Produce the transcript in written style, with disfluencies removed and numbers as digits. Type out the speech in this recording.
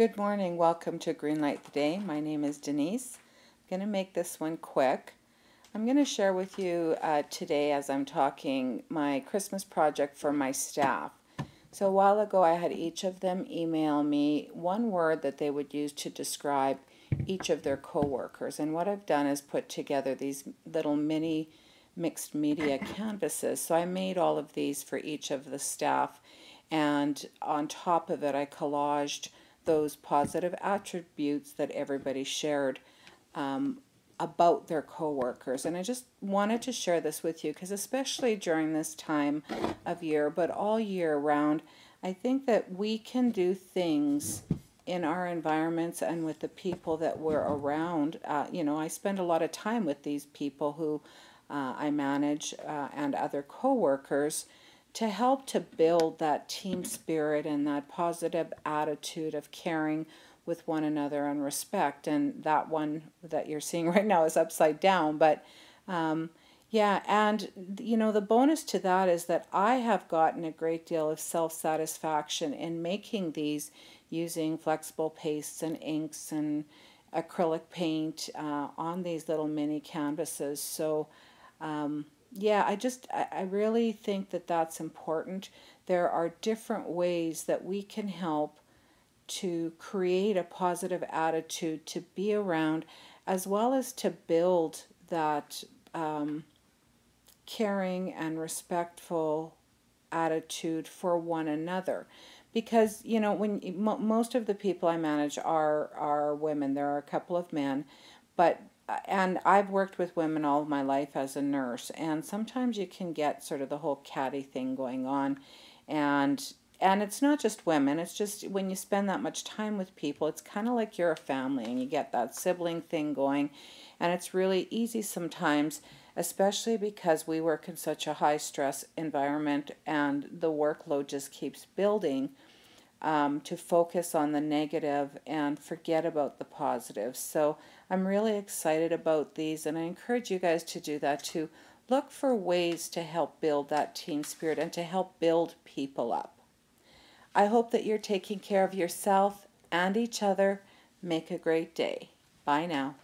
Good morning, welcome to Greenlight the Day. My name is Denise. I'm going to make this one quick. I'm going to share with you today, as I'm talking, my Christmas project for my staff. So a while ago I had each of them email me one word that they would use to describe each of their coworkers. And what I've done is put together these little mini mixed media canvases. So I made all of these for each of the staff, and on top of it I collaged those positive attributes that everybody shared about their coworkers. And I just wanted to share this with you because especially during this time of year, but all year round, I think that we can do things in our environments and with the people that we're around. You know, I spend a lot of time with these people who I manage and other coworkers, to help to build that team spirit and that positive attitude of caring with one another and respect. And that one that you're seeing right now is upside down. But yeah, and you know, the bonus to that is that I have gotten a great deal of self-satisfaction in making these using flexible pastes and inks and acrylic paint on these little mini canvases. So yeah, I really think that that's important. There are different ways that we can help to create a positive attitude to be around, as well as to build that caring and respectful attitude for one another. Because, you know, when most of the people I manage are women. There are a couple of men, but and I've worked with women all of my life as a nurse, and sometimes you can get sort of the whole catty thing going on, and it's not just women, it's just when you spend that much time with people, it's kind of like you're a family and you get that sibling thing going, and it's really easy sometimes, especially because we work in such a high stress environment and the workload just keeps building, to focus on the negative and forget about the positives. So I'm really excited about these, and I encourage you guys to do that too. Look for ways to help build that team spirit and to help build people up. I hope that you're taking care of yourself and each other. Make a great day. Bye now.